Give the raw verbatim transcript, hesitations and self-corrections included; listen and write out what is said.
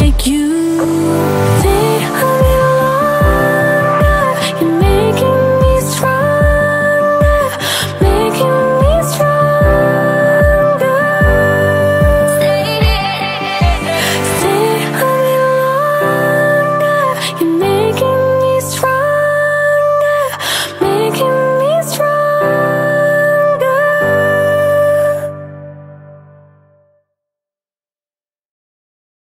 make you